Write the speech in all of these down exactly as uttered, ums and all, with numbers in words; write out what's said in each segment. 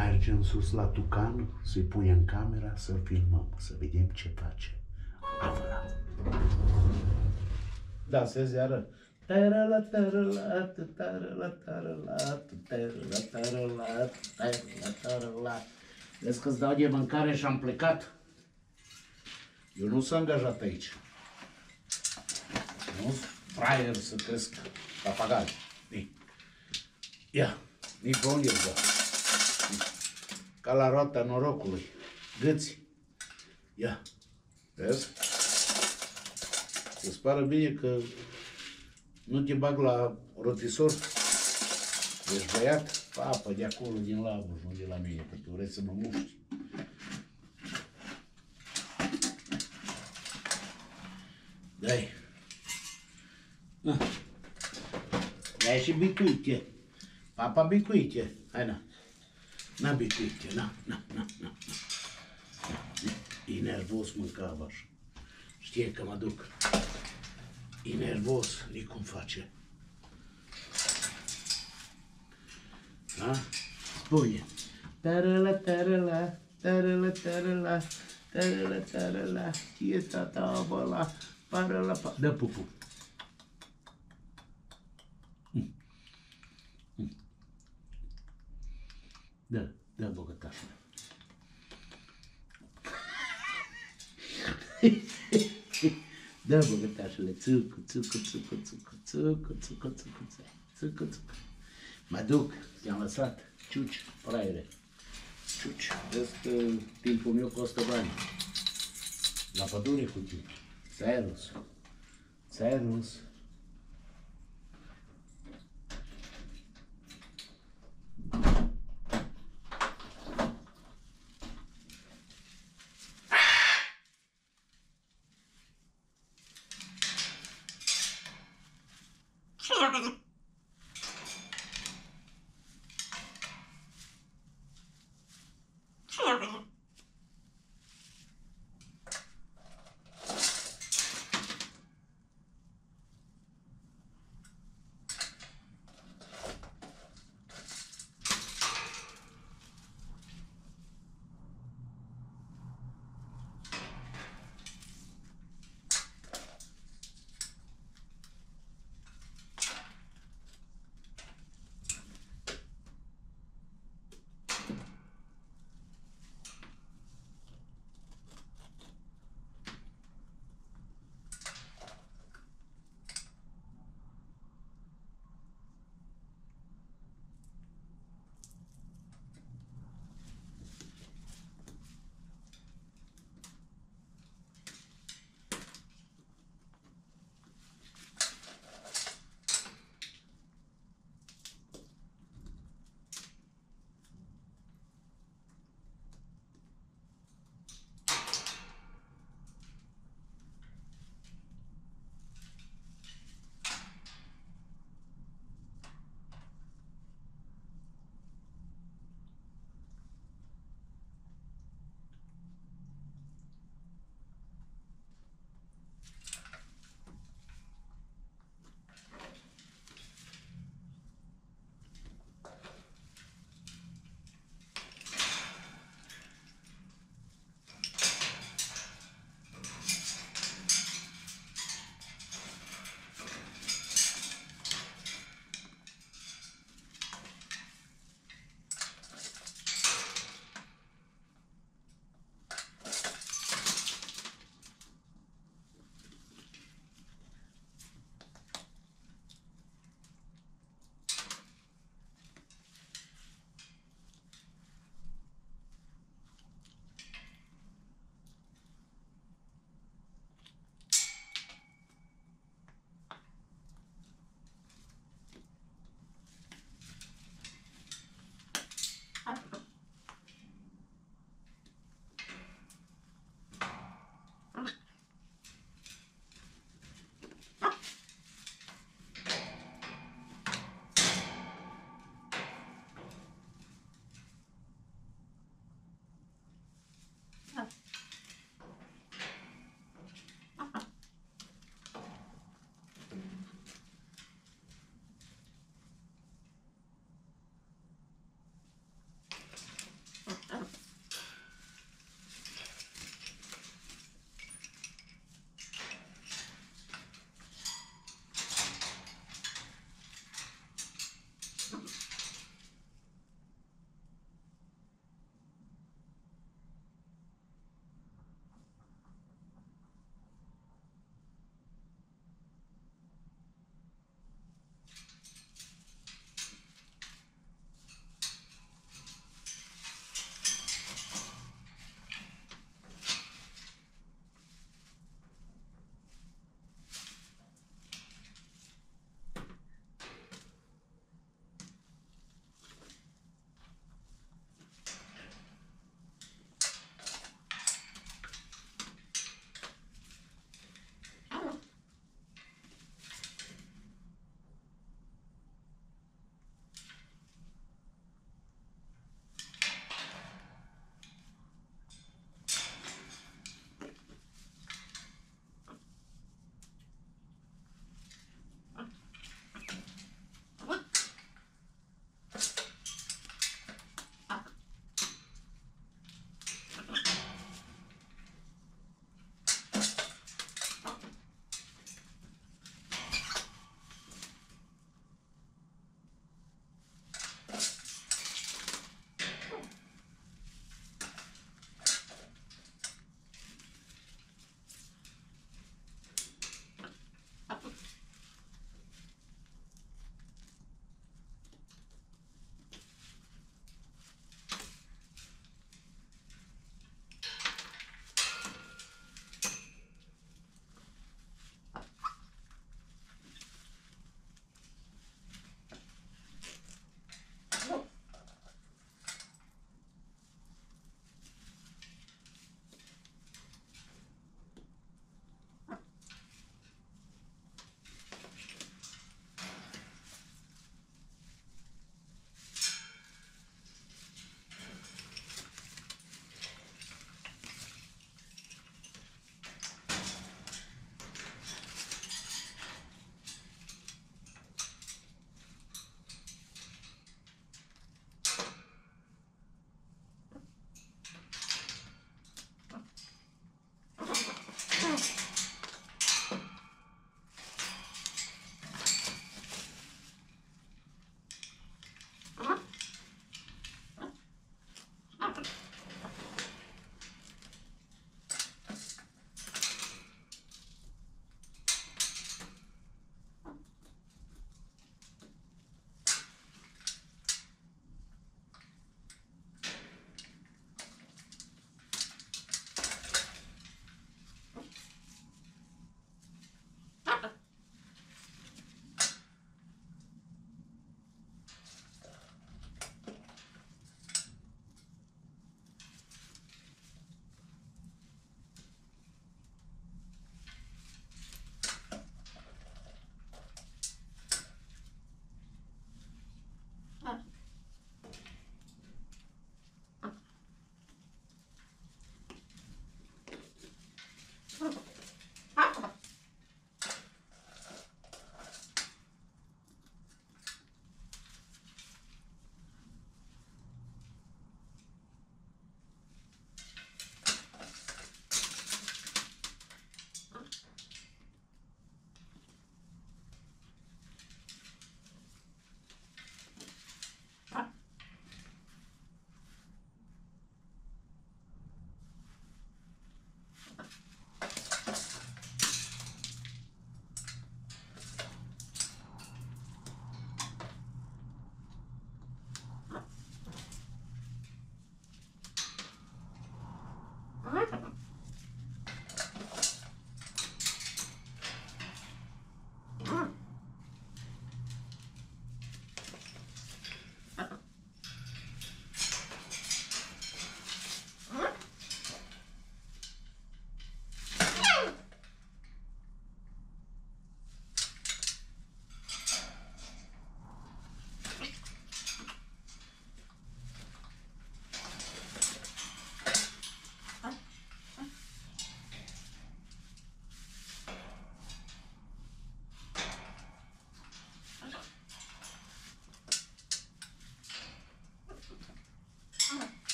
merge în sus la tucan, să-i pune în camera, să filmăm, să vedem ce face. Afla. Da, se ziară. Tarala, tarala, tarala, tarala, tarala, tarala, tarala. Vezi că-ți dau de mâncare și am plecat? Eu nu s-am angajat aici. Nu sunt fraier să cresc papagali. Ia, nici pe unde îți dau. Ca la roata norocului. Gâți. Ia, vezi? Îți pare bine că nu te bag la rotisor. Ești băiat? Papă, de acolo, din laburi, nu de la mine, că tu vrei să mă muști. Dai. Na. Dai și bicuite. Papa, bicuite. Hai, na. Na, bicuite, na, na, na, na. E nervos, mâncava așa. Știe că mă duc. E nervos, e cum face. Da? Spune. Tarala, tarala, tarala, tarala, tarala, tarala, e tata băla, parala, pa... Dă pupu. Dă, dă bogătașul. Dă bogătașule, țucu, țucu, țucu, țucu, țucu, țucu, țucu, țucu, țucu. Mă duc, te-am lăsat. Ciuci, fraiere. Ciuci. Vezi că timpul meu costă bani. La pădure cu tine. Ți-ai râs. Ți-ai râs.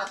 dark.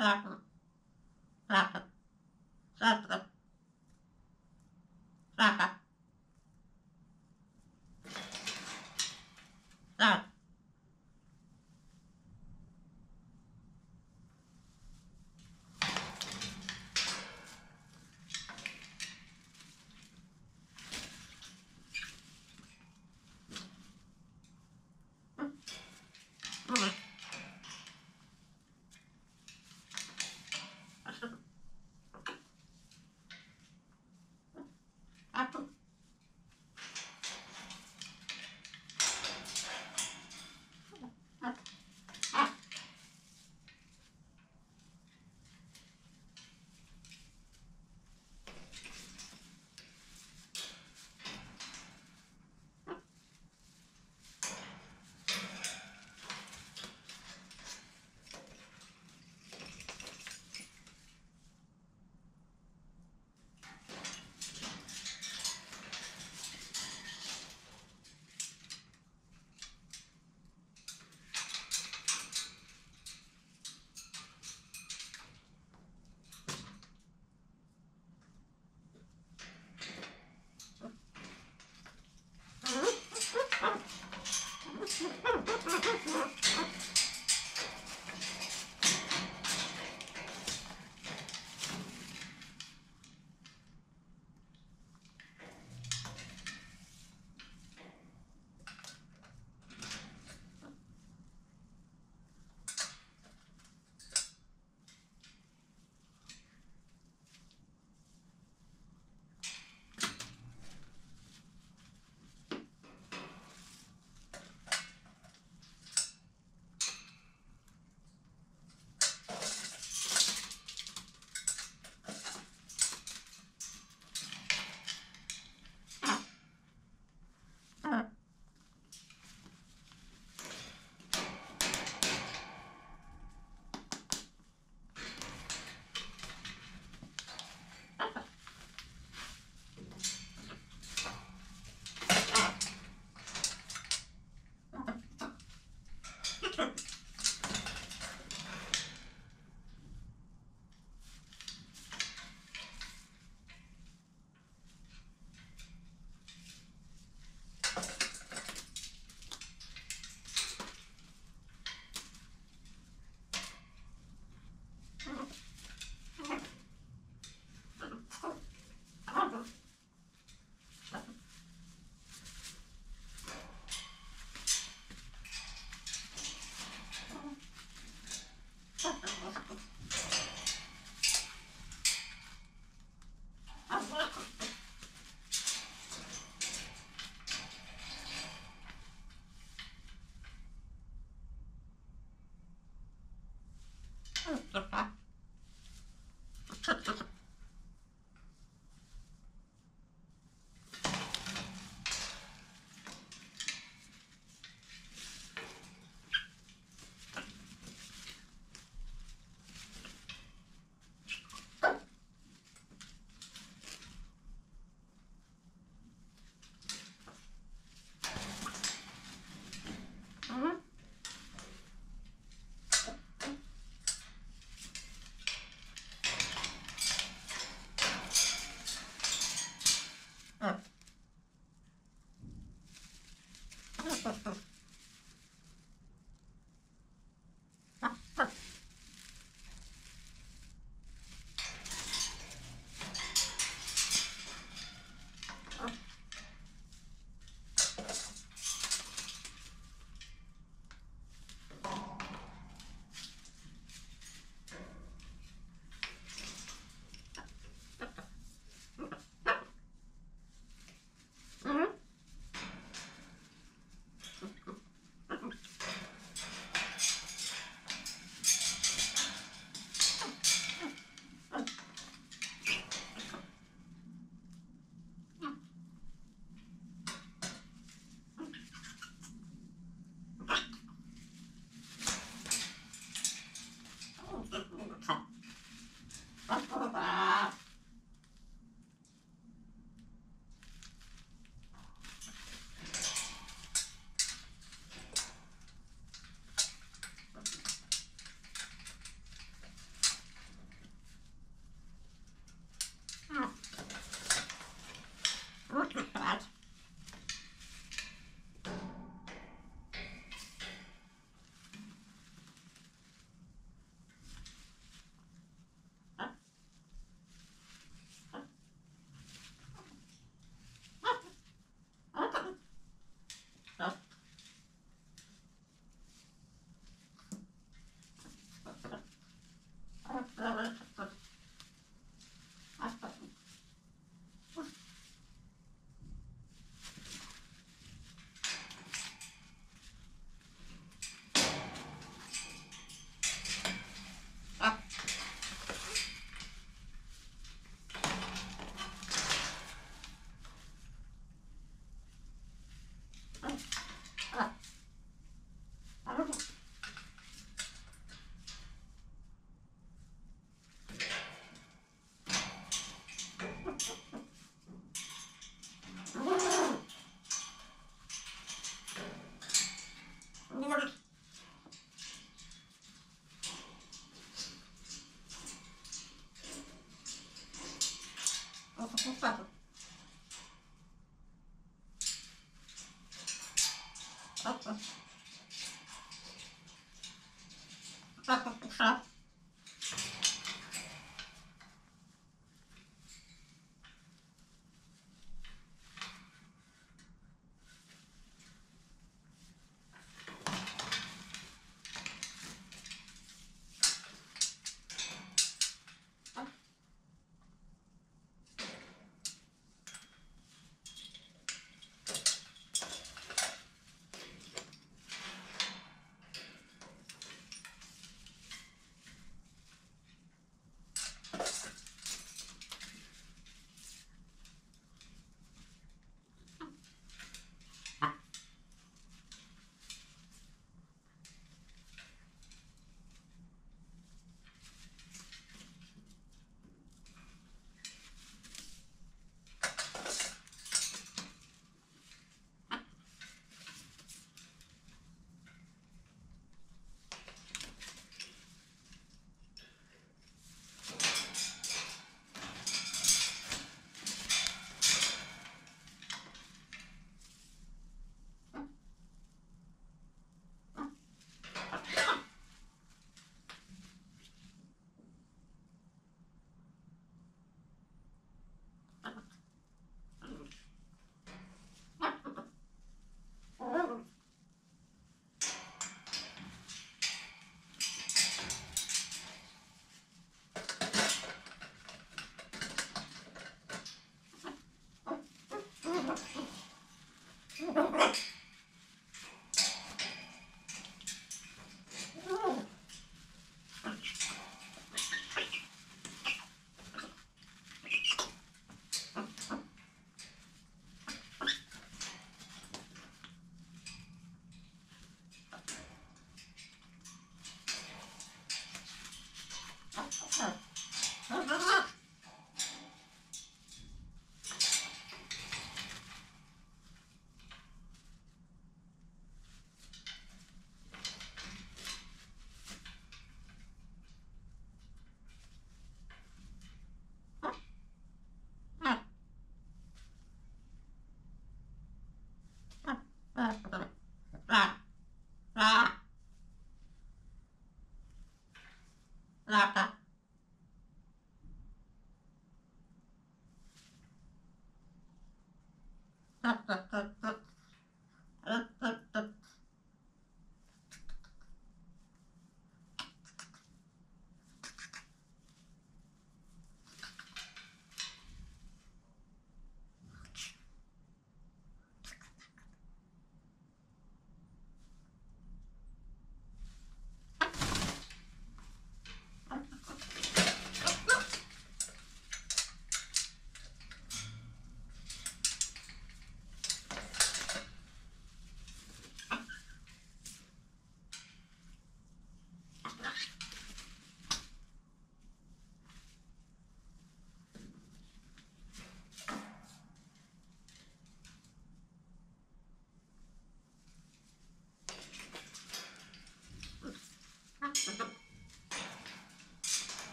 I Up.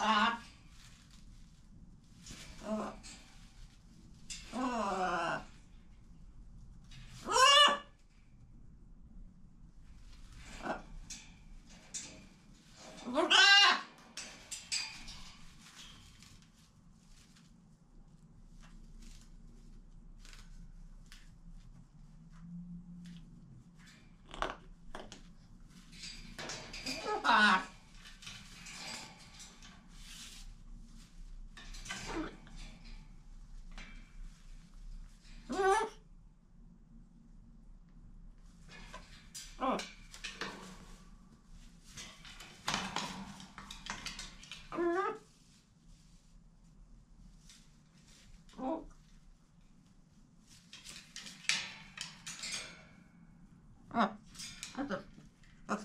Ah. Oh. Oh. Ah. Ah. Ah. Ah.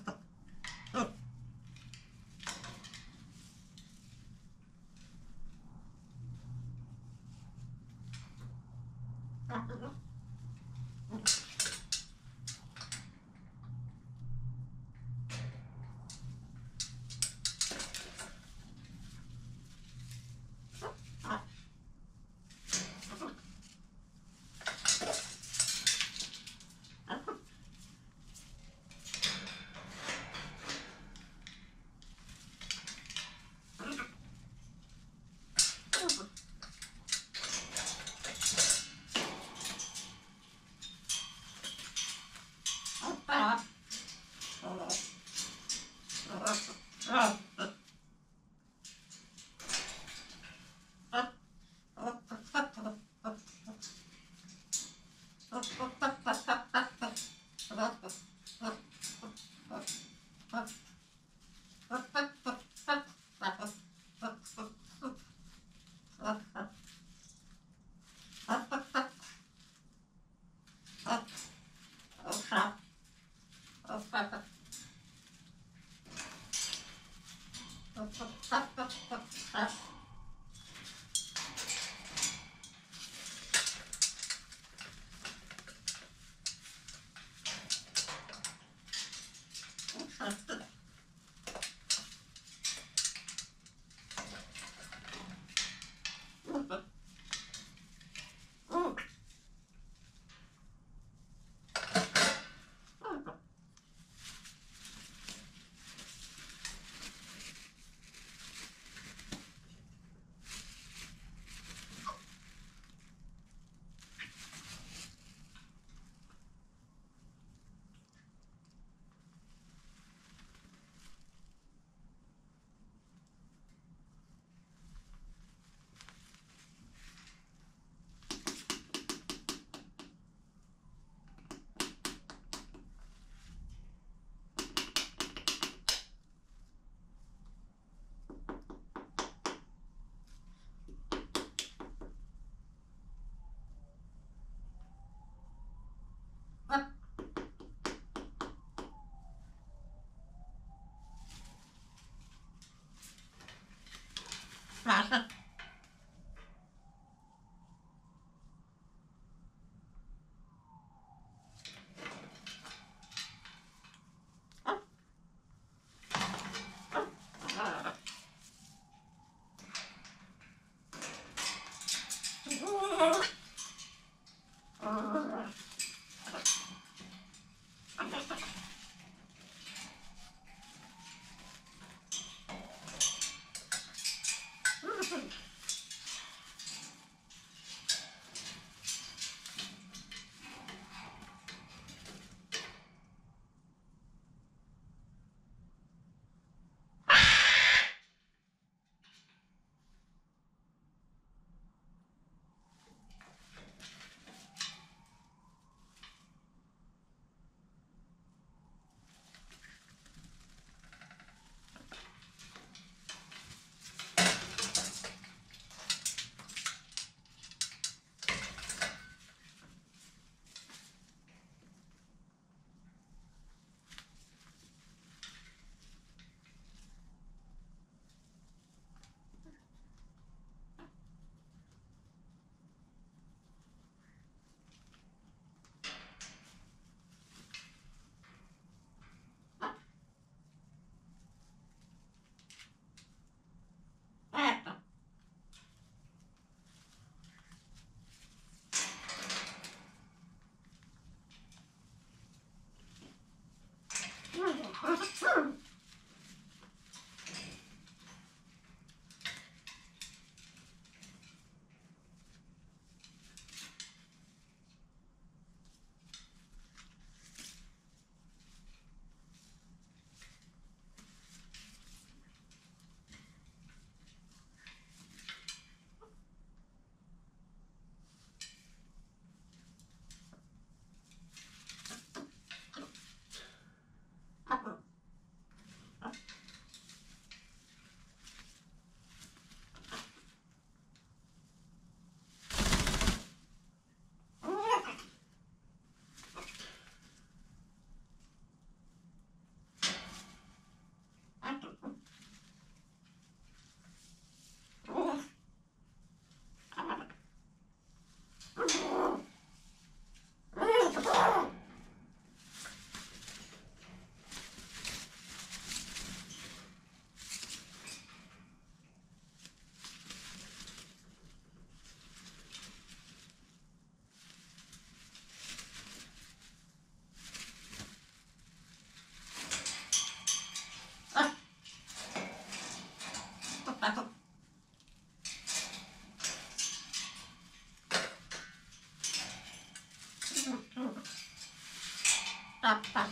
tapa.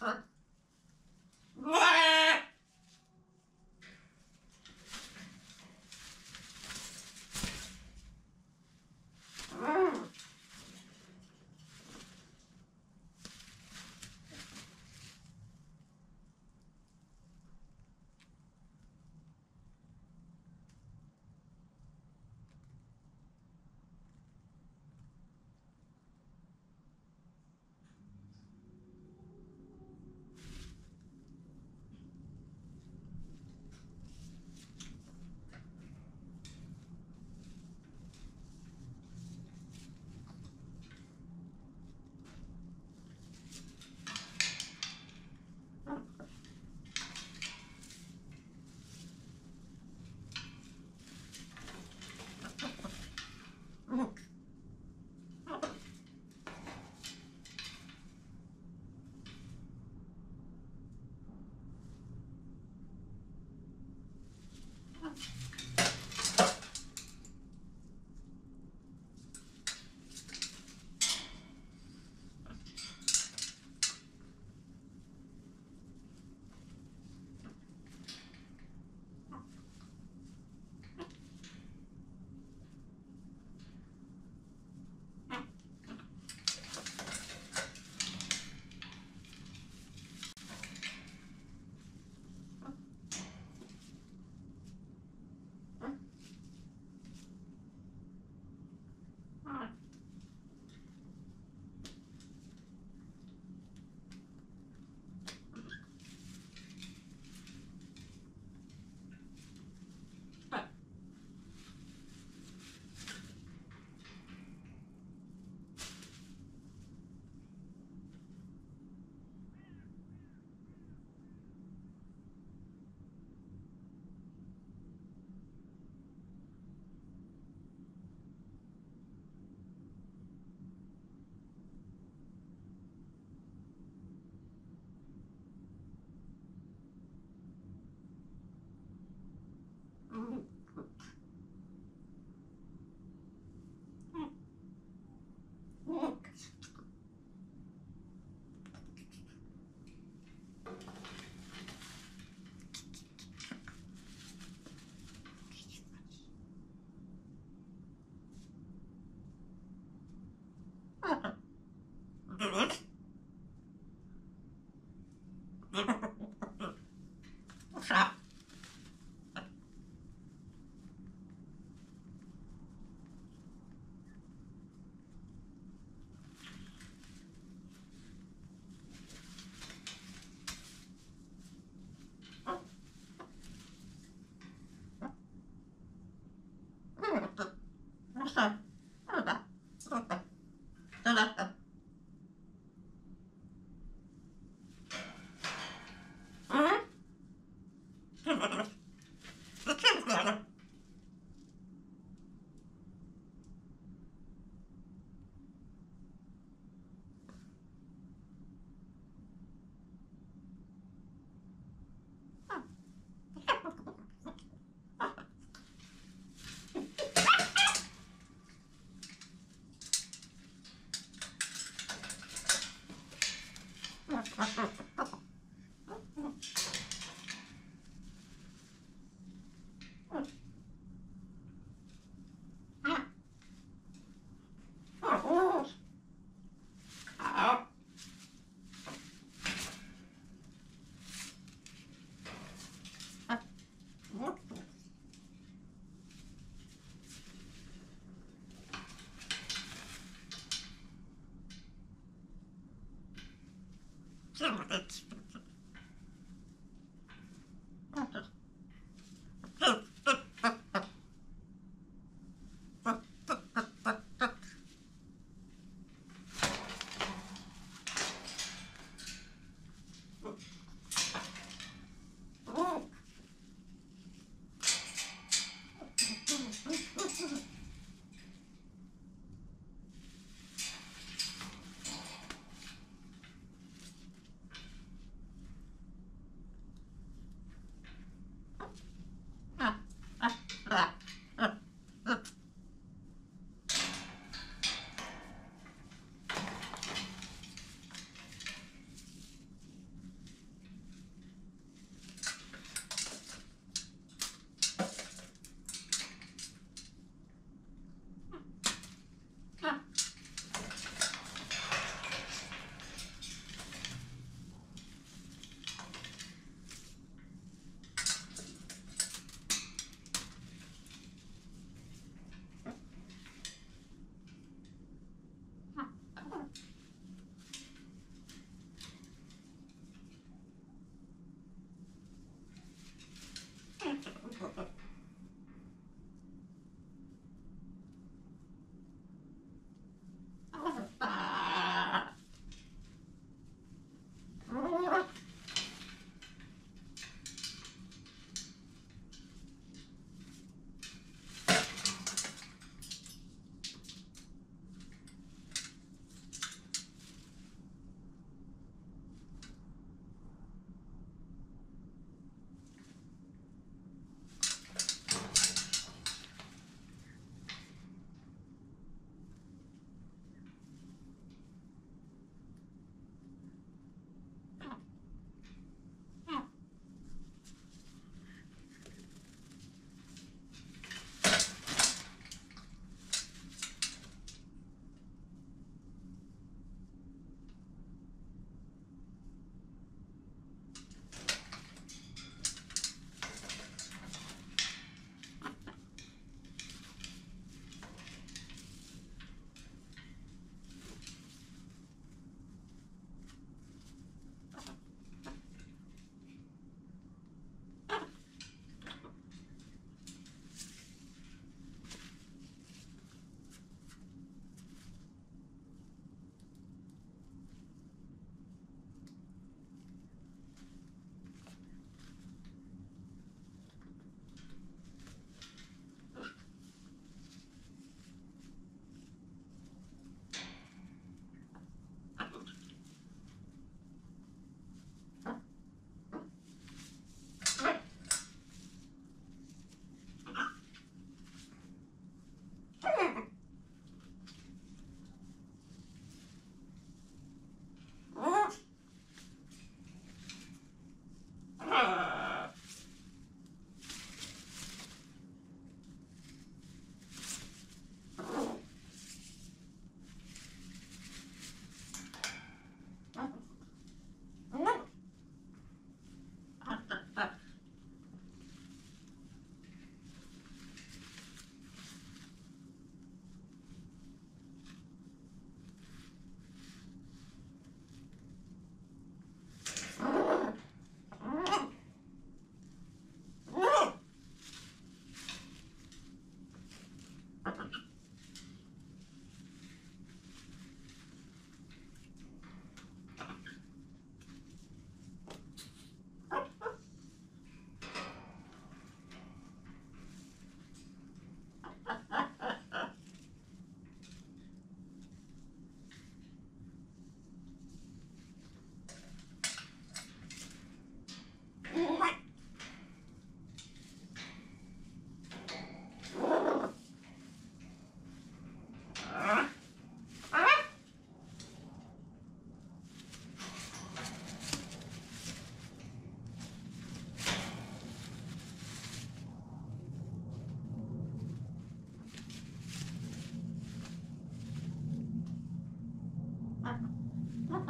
Huh?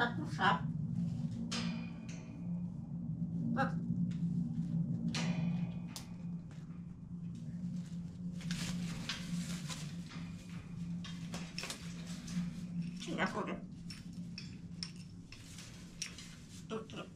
tá com sapo. Ah. Tirar fora. Outro.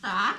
Tá?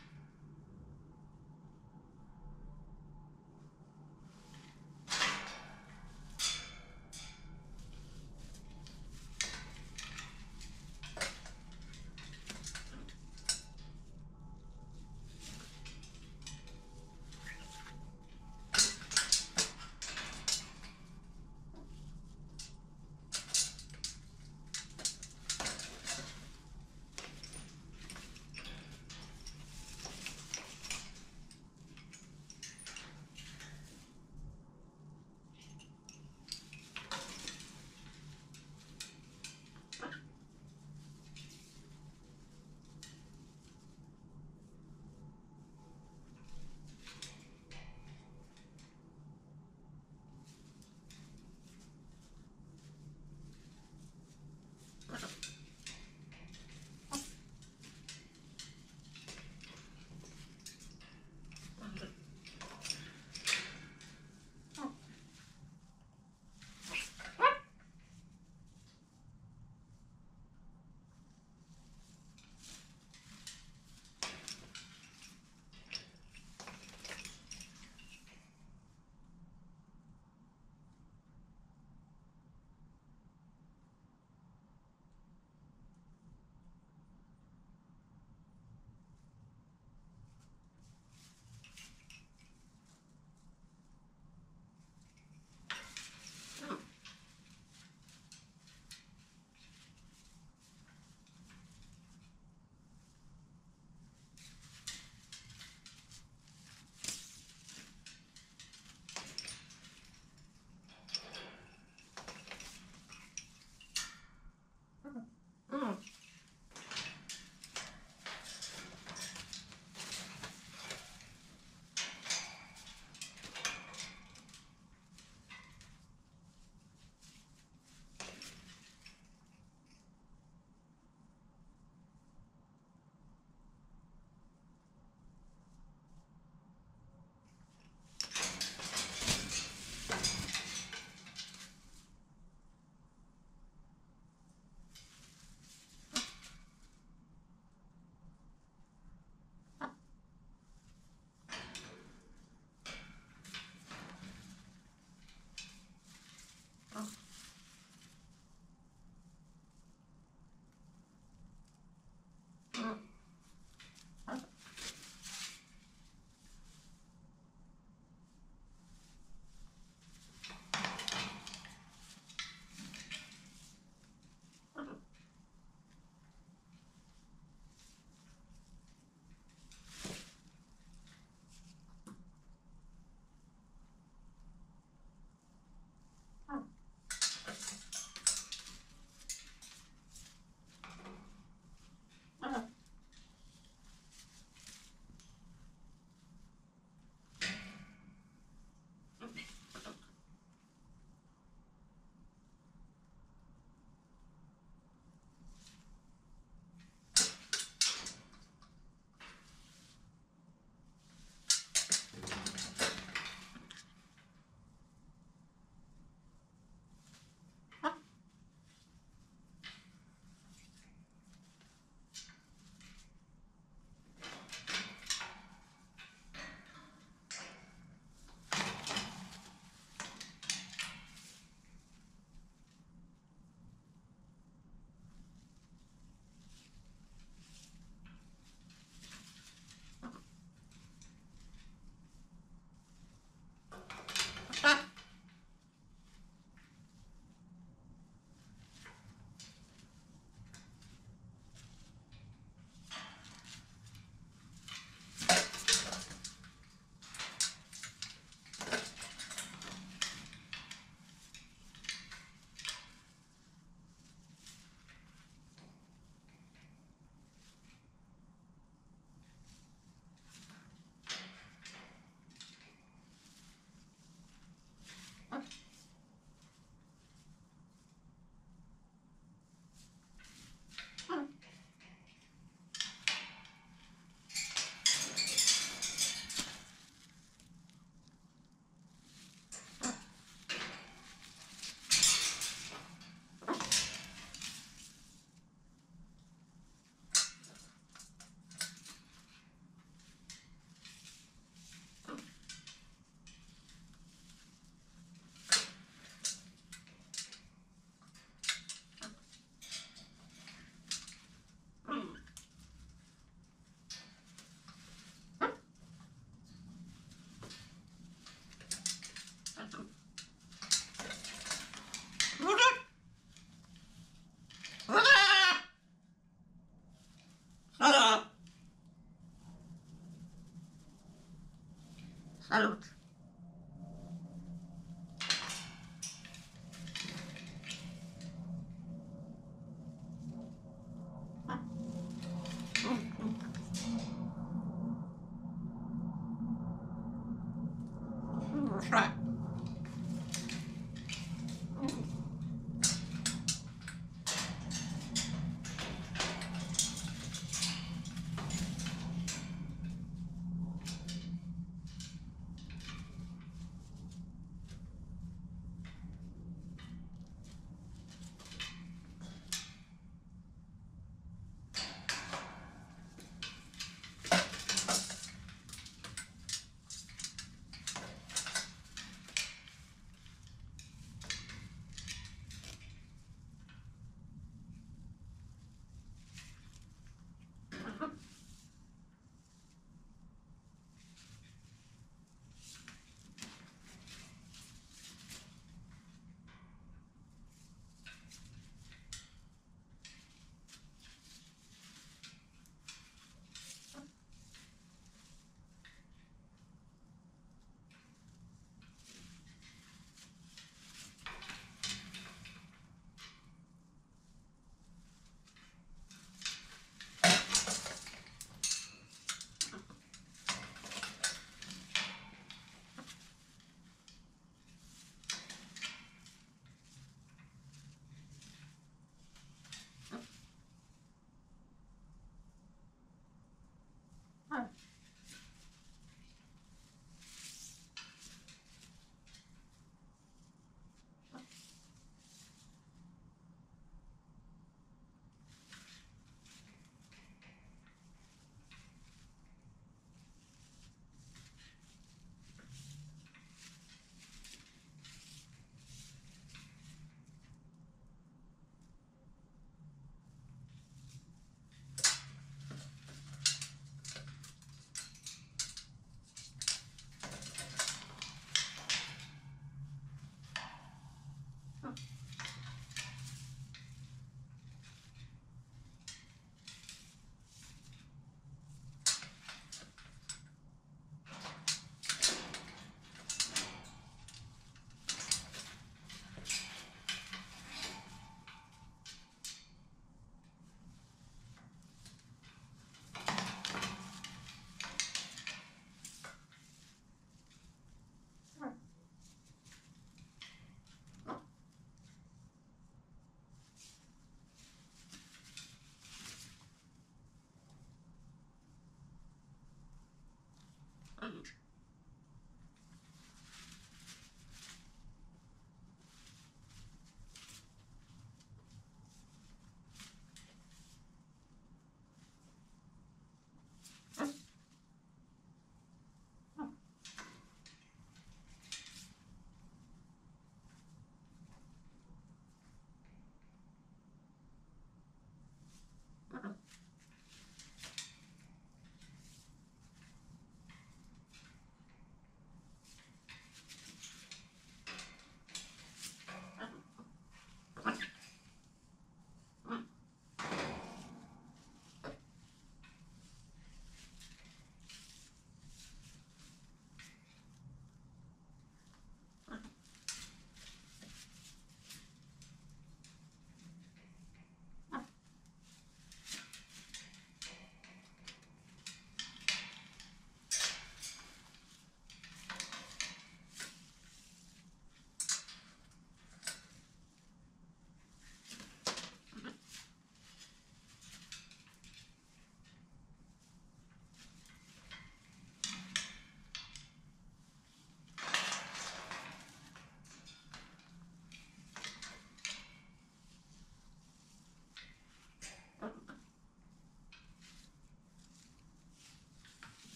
Salud.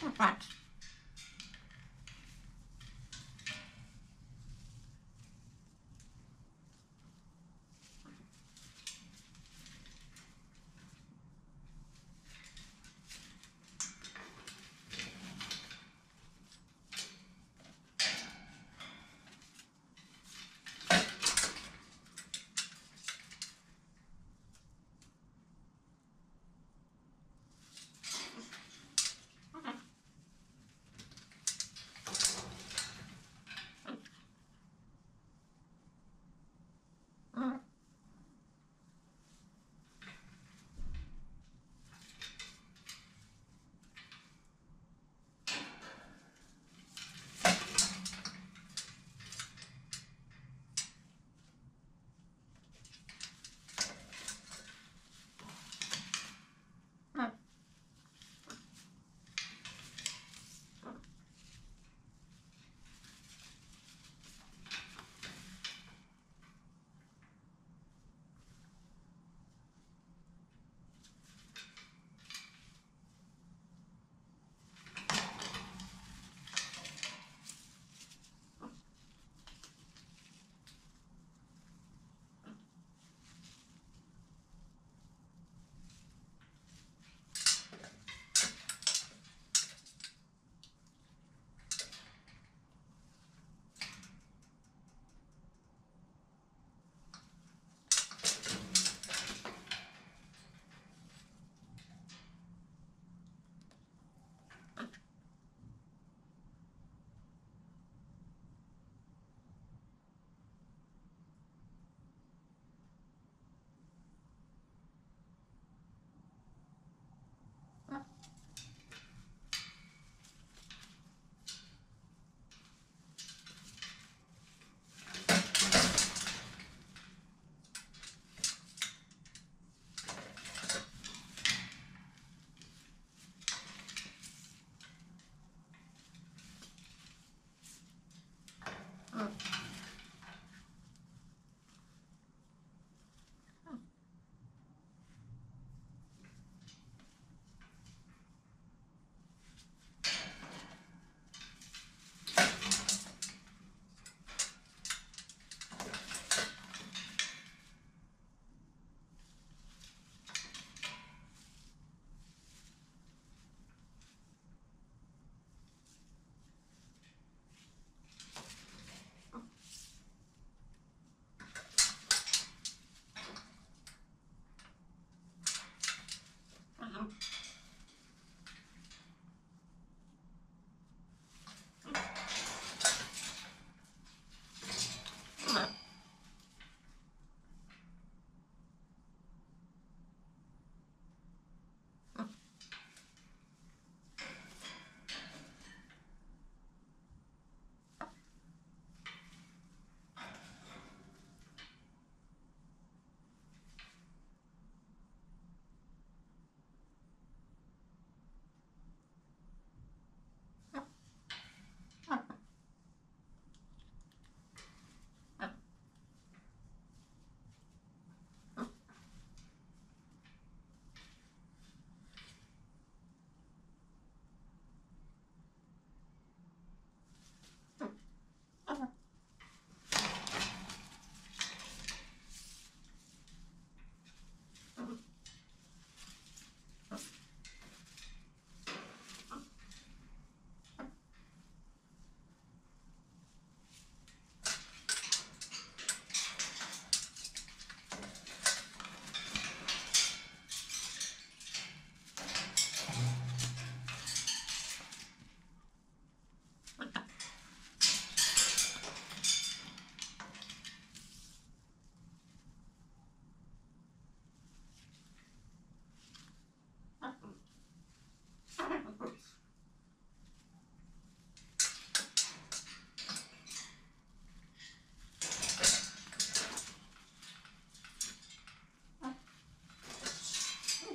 What?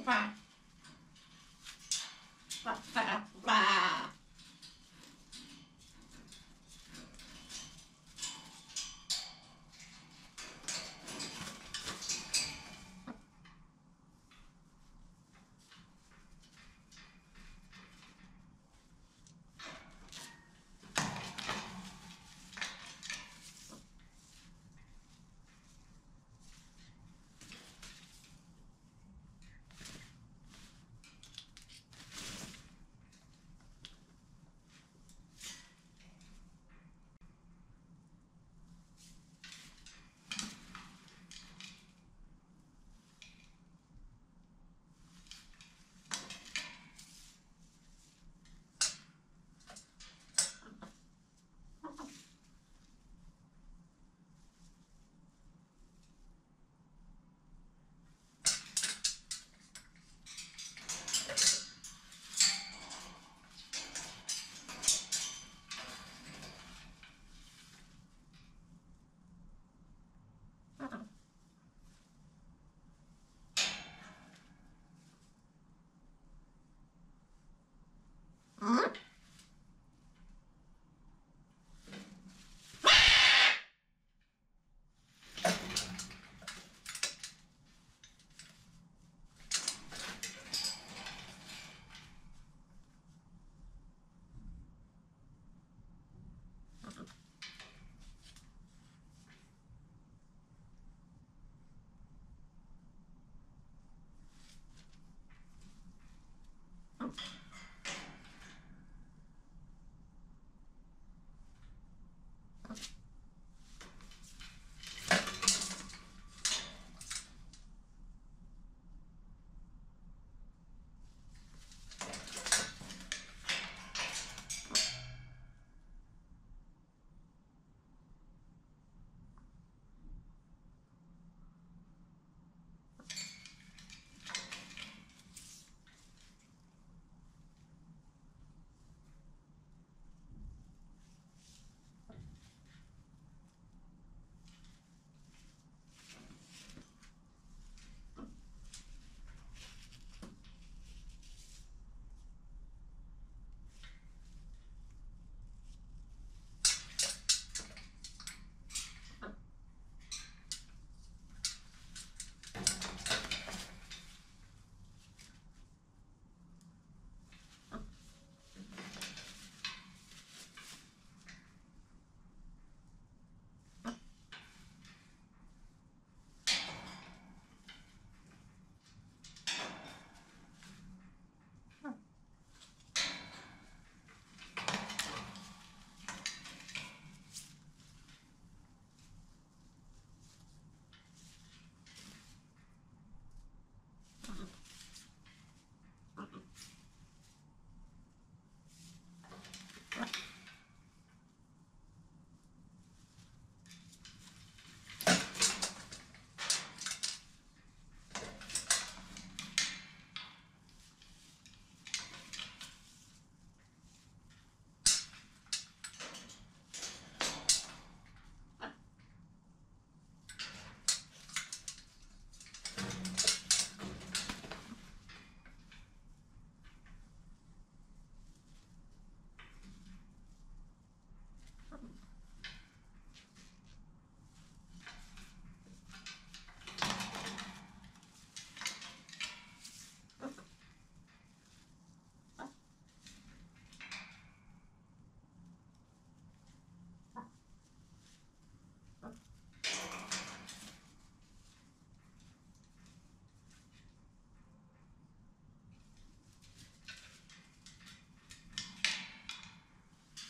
Bye.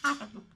I